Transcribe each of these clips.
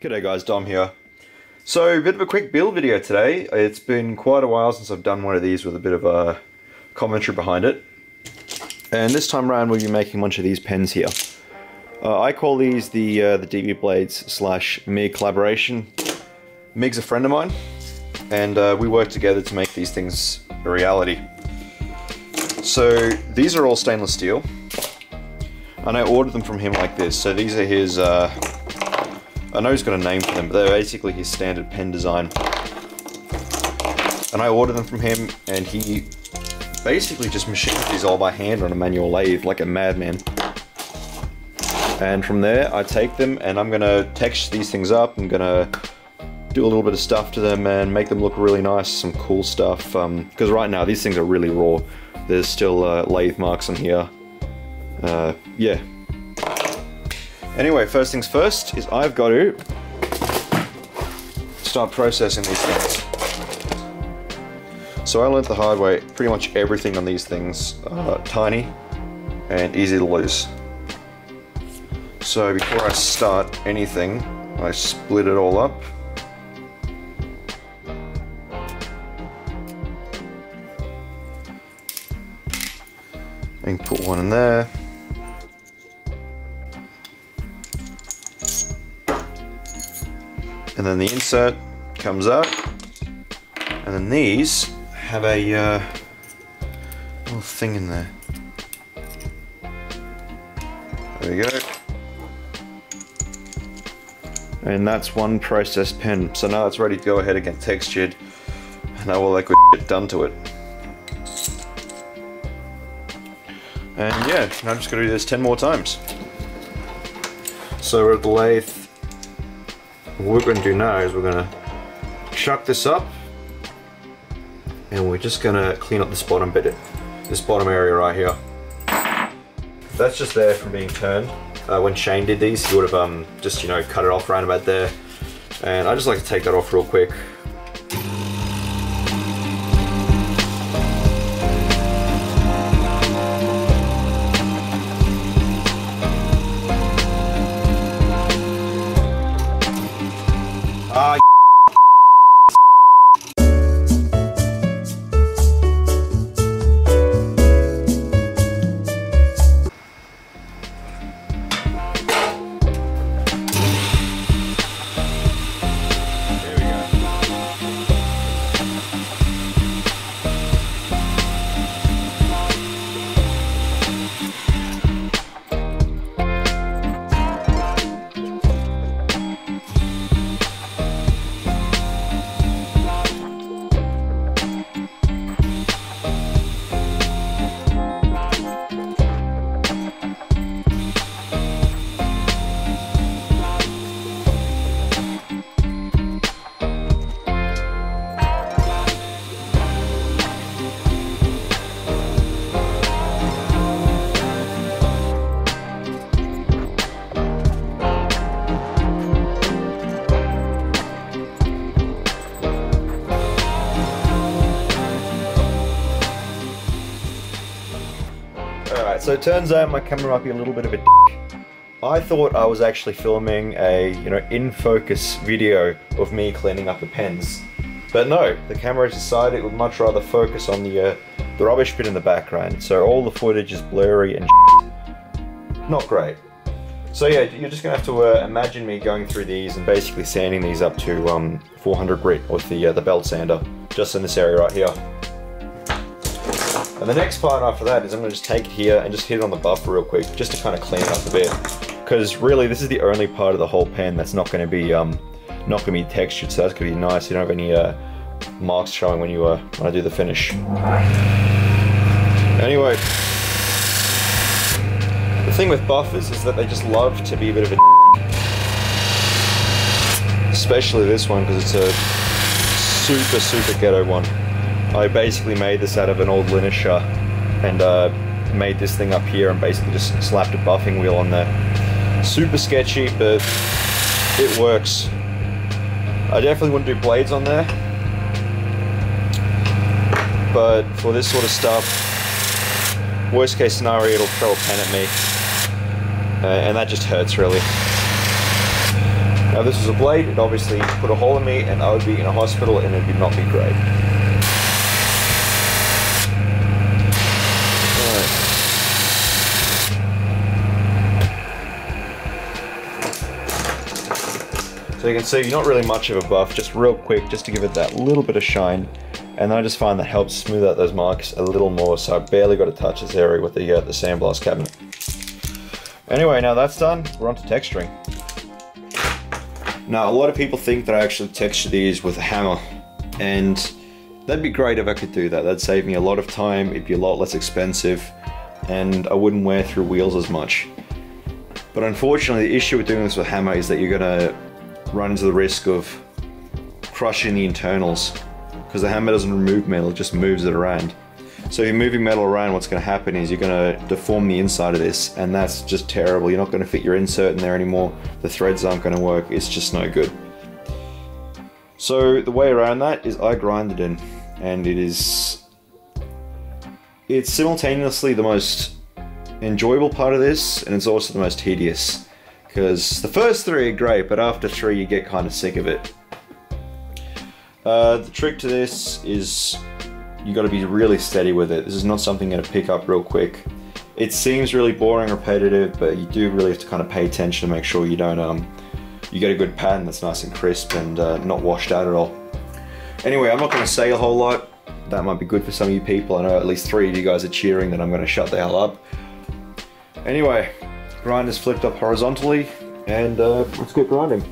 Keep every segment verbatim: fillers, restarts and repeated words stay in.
G'day guys, Dom here. So a bit of a quick build video today. It's been quite a while since I've done one of these with a bit of a commentary behind it. And this time around we'll be making a bunch of these pens here. Uh, I call these the uh, the D B Blades slash M I G collaboration. M I G's a friend of mine, and uh, we work together to make these things a reality. So these are all stainless steel, and I ordered them from him like this. So these are his, uh, I know he's got a name for them, but they're basically his standard pen design. And I ordered them from him, and he basically just machined these all by hand on a manual lathe like a madman. And from there, I take them and I'm gonna texture these things up. I'm gonna do a little bit of stuff to them and make them look really nice, some cool stuff. Um, because right now, these things are really raw. There's still uh, lathe marks on here. Uh, yeah. Anyway, first things first is I've got to start processing these things. So I learned the hard way, pretty much everything on these things are tiny and easy to lose. So before I start anything, I split it all up. And put one in there. And then the insert comes up. And then these have a uh, little thing in there. There we go. And that's one processed pen. So now it's ready to go ahead and get textured and all that good shit done to it. And yeah, I'm just gonna do this ten more times. So we're at the lathe. What we're gonna do now is we're gonna chuck this up and we're just gonna clean up this bottom bit, this bottom area right here. That's just there from being turned. Uh, when Shane did these, he would have um, just, you know, cut it off around about there. And I just like to take that off real quick. Ah, so it turns out my camera might be a little bit of a dick. I thought I was actually filming a, you know, in focus video of me cleaning up the pens. But no, the camera decided it would much rather focus on the, uh, the rubbish bin in the background. So all the footage is blurry and shit. Not great. So yeah, you're just gonna have to uh, imagine me going through these and basically sanding these up to um, four hundred grit with the, uh, the belt sander, just in this area right here. And the next part after that is I'm gonna just take it here and just hit it on the buffer real quick, just to kind of clean it up a bit. Because really, this is the only part of the whole pen that's not gonna be um, not gonna be textured, so that's gonna be nice. You don't have any uh, marks showing when you uh, when I do the finish. Anyway, the thing with buffers is that they just love to be a bit of a d***. Especially this one, because it's a super super ghetto one. I basically made this out of an old Linisher and uh, made this thing up here and basically just slapped a buffing wheel on there. Super sketchy, but it works. I definitely wouldn't do blades on there, but for this sort of stuff, worst case scenario, it'll throw a pen at me, uh, and that just hurts really. Now this is a blade, it obviously put a hole in me and I would be in a hospital and it would not be great. So you can see, not really much of a buff, just real quick, just to give it that little bit of shine. And I just find that helps smooth out those marks a little more, so I barely got to touch this area with the, uh, the sandblast cabinet. Anyway, now that's done, we're on to texturing. Now, a lot of people think that I actually texture these with a hammer, and that'd be great if I could do that. That'd save me a lot of time, it'd be a lot less expensive, and I wouldn't wear through wheels as much. But unfortunately, the issue with doing this with a hammer is that you're gonna run into the risk of crushing the internals, because the hammer doesn't remove metal, it just moves it around. So if you're moving metal around, what's gonna happen is you're gonna deform the inside of this, and that's just terrible. You're not gonna fit your insert in there anymore, the threads aren't gonna work, it's just no good. So the way around that is I grind it in, and it is, it's simultaneously the most enjoyable part of this, and it's also the most tedious, because the first three are great, but after three you get kind of sick of it. Uh, the trick to this is you got to be really steady with it. This is not something you're going to pick up real quick. It seems really boring, repetitive, but you do really have to kind of pay attention to make sure you don't um, you get a good pattern that's nice and crisp and uh, not washed out at all. Anyway, I'm not going to say a whole lot. That might be good for some of you people. I know at least three of you guys are cheering that I'm going to shut the hell up. Anyway, grinder's flipped up horizontally, and uh, let's get grinding.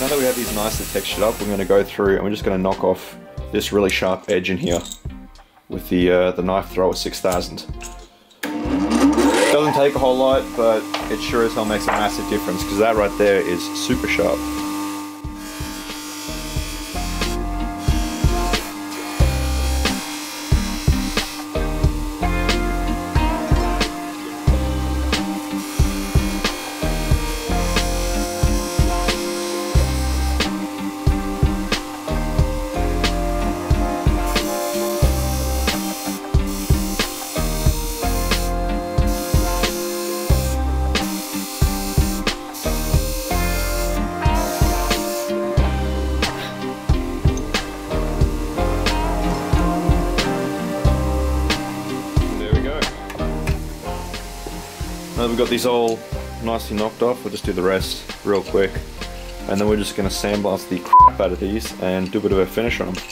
Now that we have these nicely textured up, we're going to go through and we're just going to knock off this really sharp edge in here with the uh, the knife thrower six thousand. Doesn't take a whole lot, but it sure as hell makes a massive difference, because that right there is super sharp. Now we've got these all nicely knocked off, we'll just do the rest real quick, and then we're just going to sandblast the crap out of these and do a bit of a finish on them.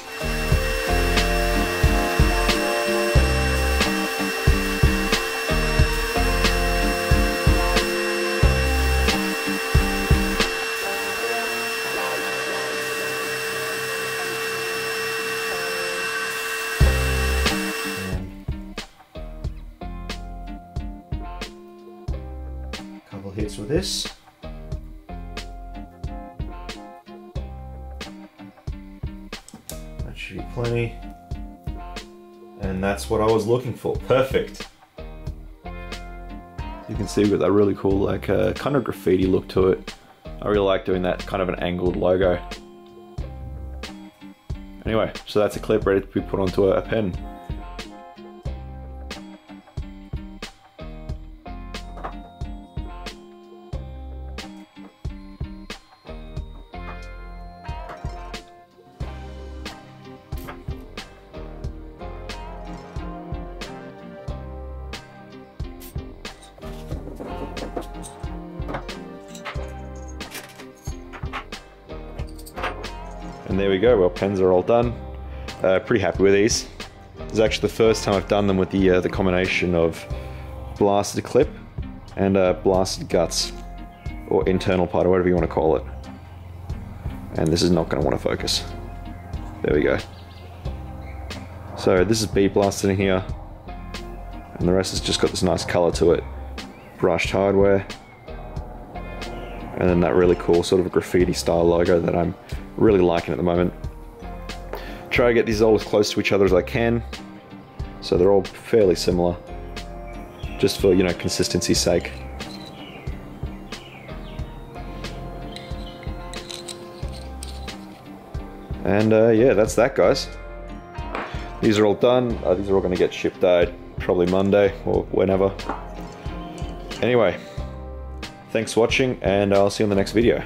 Hits with this. That should be plenty. And that's what I was looking for. Perfect. You can see we've got that really cool, like, uh, kind of graffiti look to it. I really like doing that kind of an angled logo. Anyway, so that's a clip ready to be put onto a, a pen. And there we go, well, pens are all done. Uh, pretty happy with these. This is actually the first time I've done them with the, uh, the combination of blasted clip and uh, blasted guts, or internal part, or whatever you want to call it. And this is not going to want to focus. There we go. So this is bead blasted in here, and the rest has just got this nice color to it. Brushed hardware, and then that really cool sort of graffiti style logo that I'm really liking at the moment. Try to get these all as close to each other as I can, so they're all fairly similar, just for, you know, consistency's sake. And uh, yeah, that's that, guys. These are all done. Uh, these are all going to get shipped out probably Monday or whenever. Anyway, thanks for watching, and I'll see you in the next video.